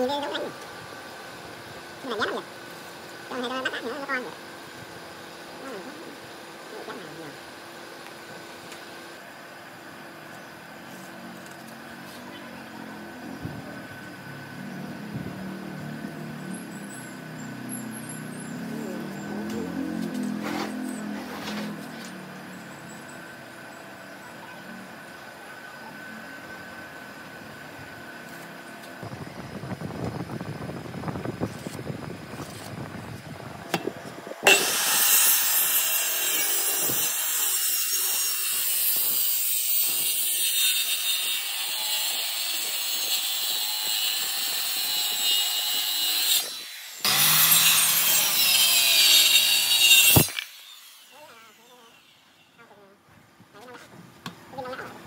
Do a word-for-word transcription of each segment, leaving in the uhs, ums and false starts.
Nhìn ghê giống anh này. Nhưng mà giá lắm vậy. Cho này bắt ác nữa nó con vậy. Nó này có giá này nhiều.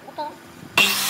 Thank you.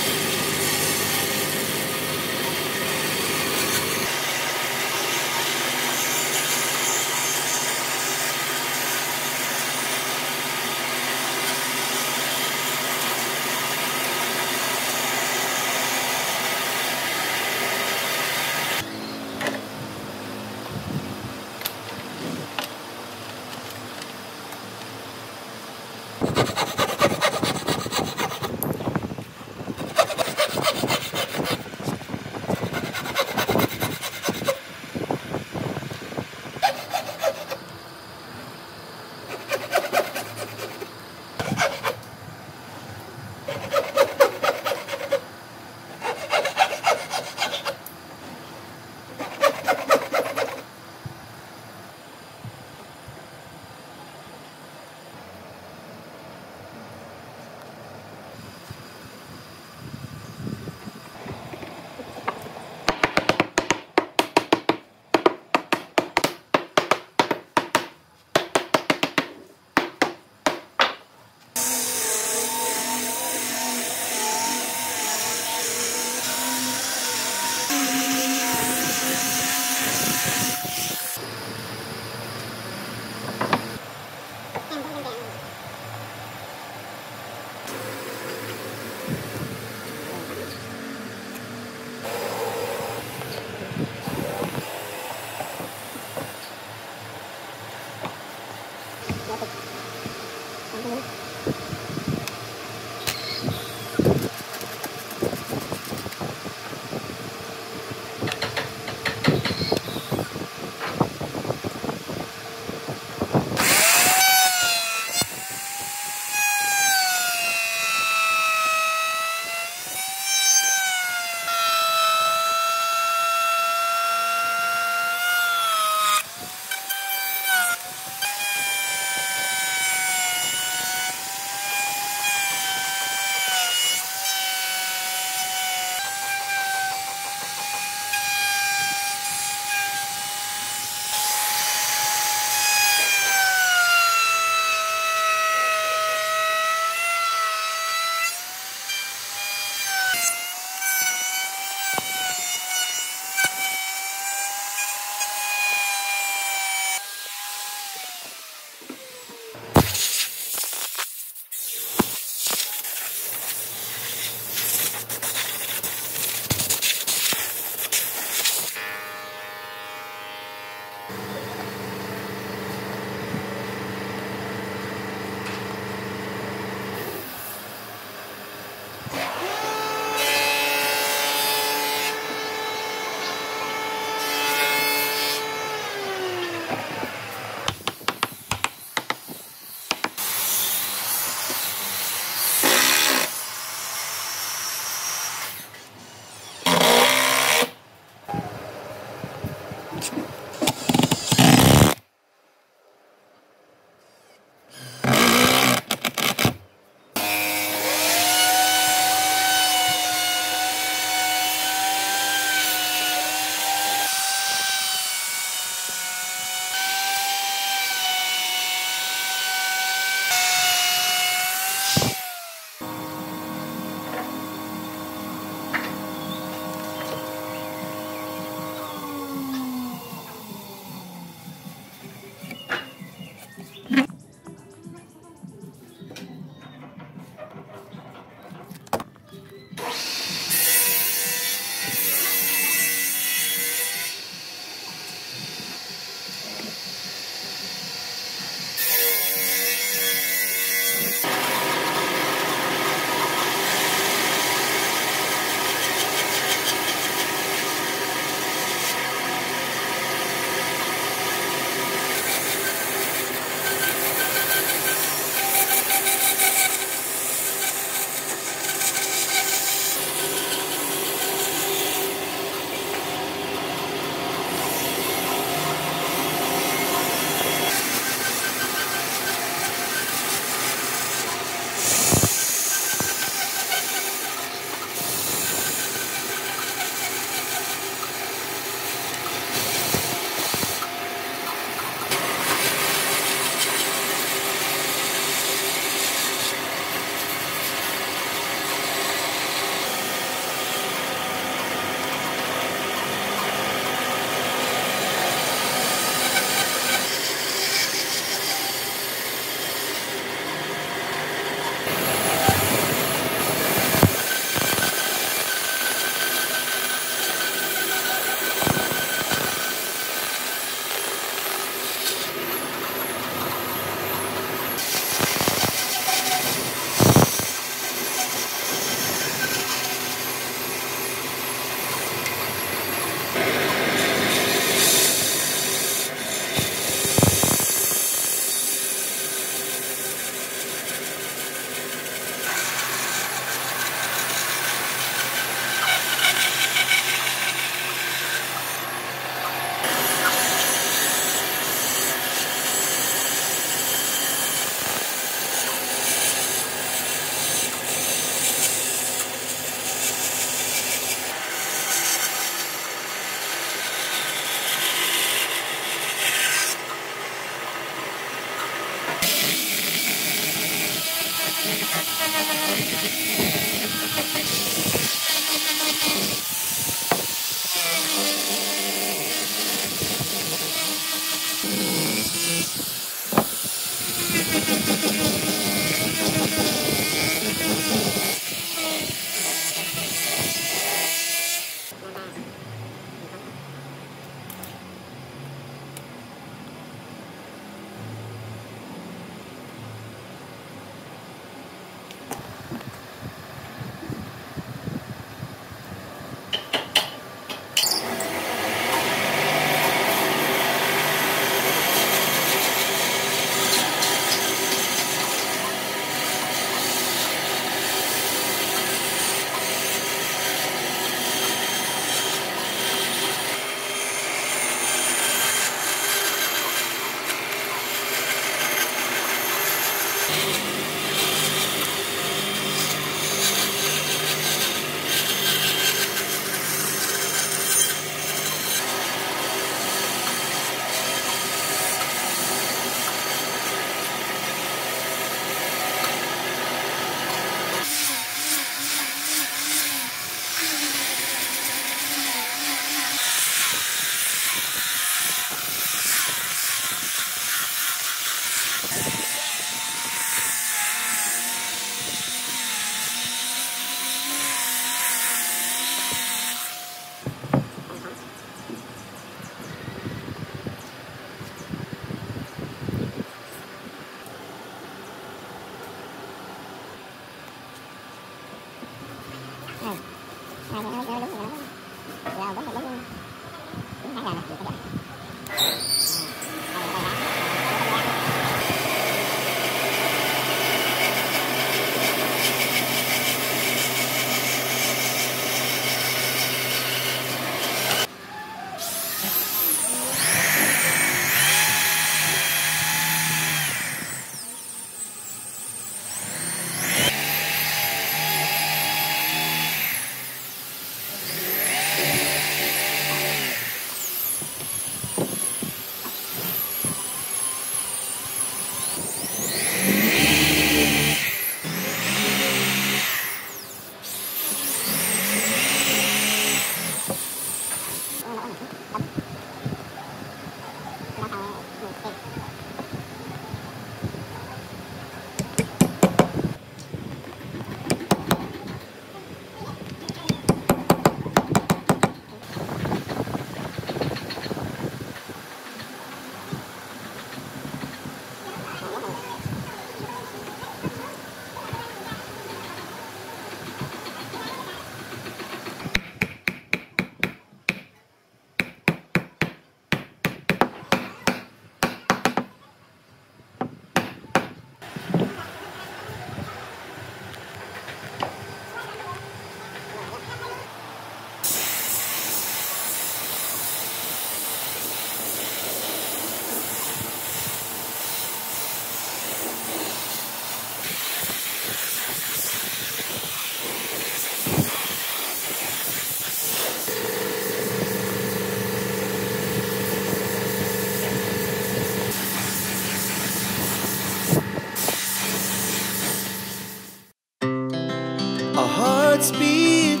Speed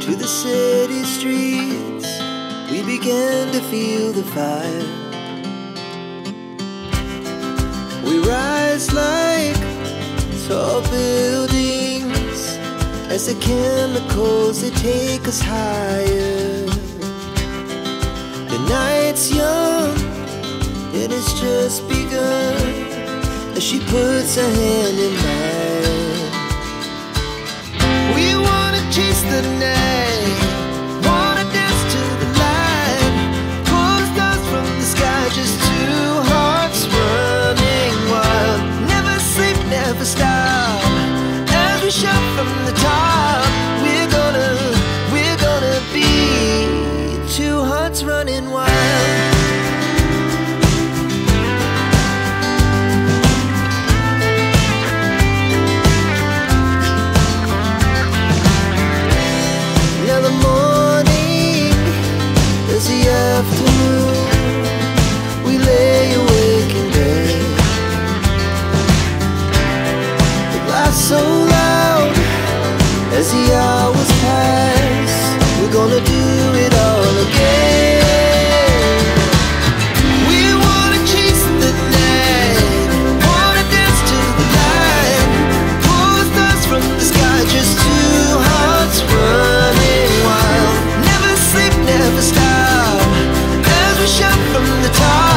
to the city streets, we began to feel the fire. We rise like tall buildings as the chemicals, they take us higher. The night's young and it's just begun as she puts her hand in mine. Chase the night, wanna dance to the light, pull the stars from the sky, just two hearts running wild. Never sleep, never stop, as we shout from the top. We're gonna, we're gonna be two hearts running wild. So loud as the hours pass, we're gonna do it all again. We wanna chase the night, wanna dance to the light, pull the stars from the sky, just two hearts running wild. Never sleep, never stop, as we shout from the top.